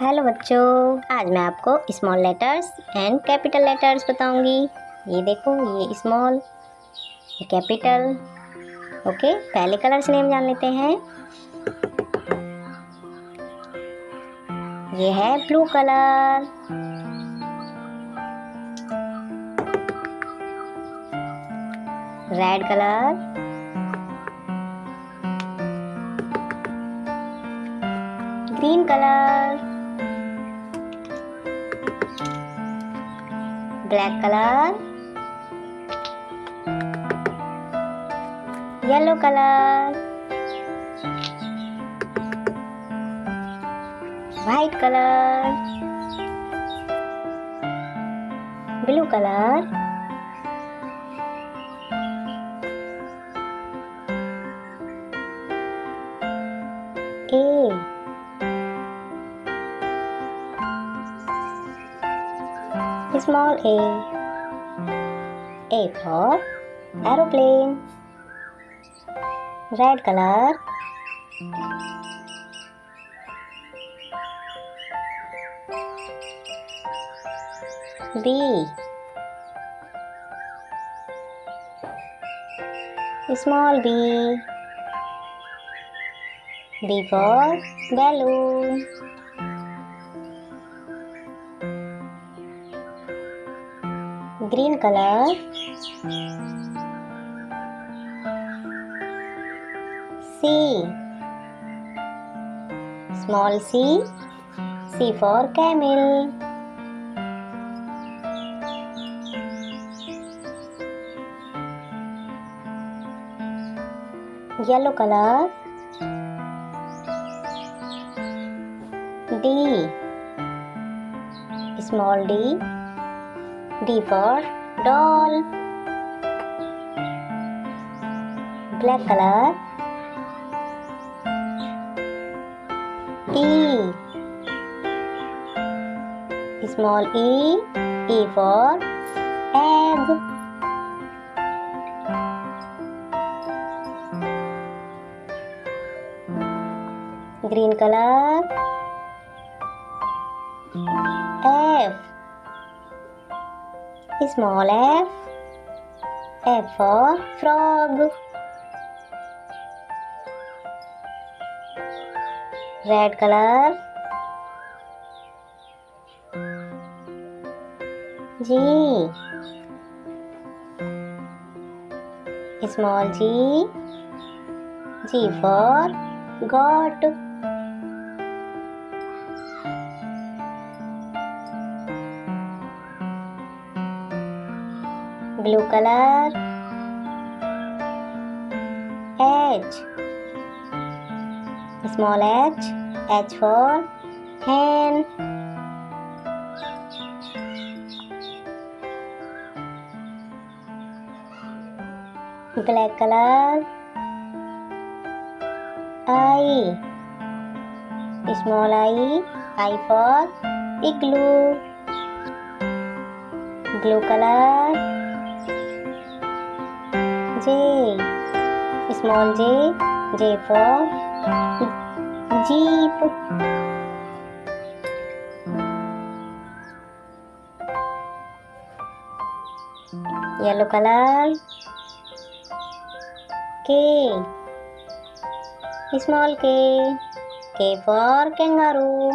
Hello बच्चों, आज मैं आपको small letters and capital letters बताऊंगी। ये देखो, ये स्मॉल, ये कैपिटल। ओके, पहले कलर से नेम जान लेते हैं। ये है blue colour, red colour, green colour, black colour, yellow colour, white colour, blue colour, a small A for aeroplane, red color, B, small B, B for balloon, green color, C, small C, C for camel, yellow color, D, small D, D for doll, black color, E, small E, E for egg, green color, F, small F, F for frog, red color, G, small G, G for goat, blue color, H, small H, H for hen, black color, I, small I, I for igloo, blue color, J, small J, J for jeep, yellow color, K, small K, K for kangaroo,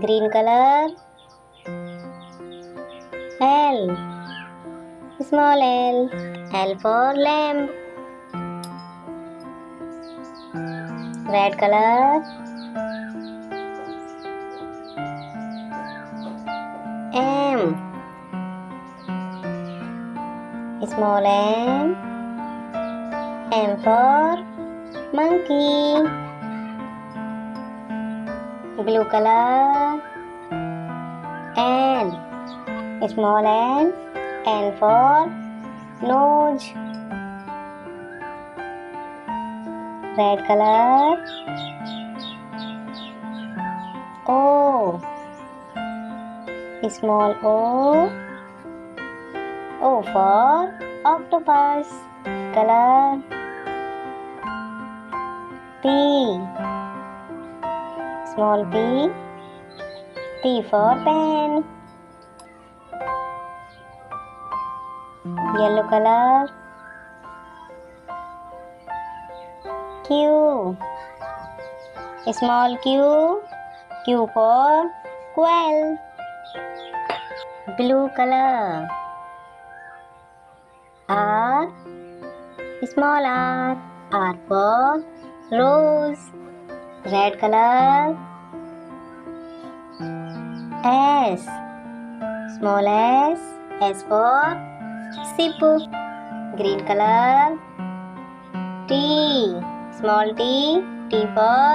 green color, L, small L, L for lamb, red color, M, small M, M for monkey, blue color, N, small N, N for nose, red color, O, small O, O for octopus, color, P. Small p, P for pen. Yellow color. Q. Small q, Q for quail. Blue color. R. Small r, R for rose. Red color. S. Small s, S for Sipu. Green color. T. Small t, T for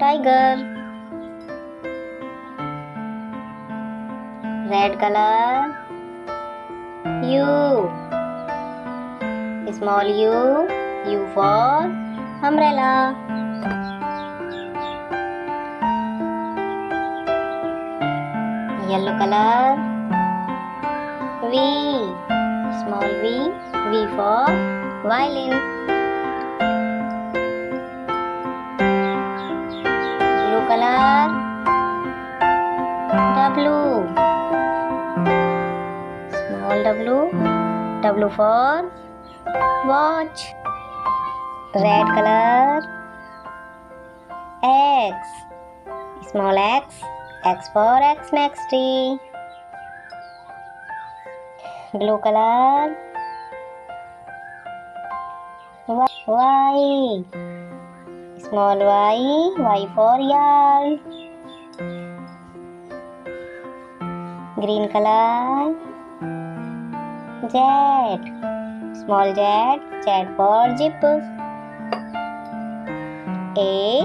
tiger. Red color. U. Small u, U for umbrella. Yellow color. V. Small v, V for violin. Blue color. W. Small w, W for watch. Red color. X. Small x, X for X Max tree. Blue color. Y. Small y, Y for yarn. Green color. Z. Small z, Z for jeep. A,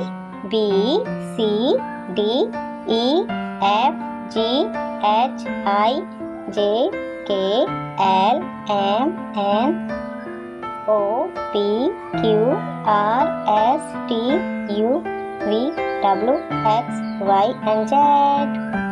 B, C, D, E, F, G, H, I, J, K, L, M, N, O, P, Q, R, S, T, U, V, W, X, Y, and Z.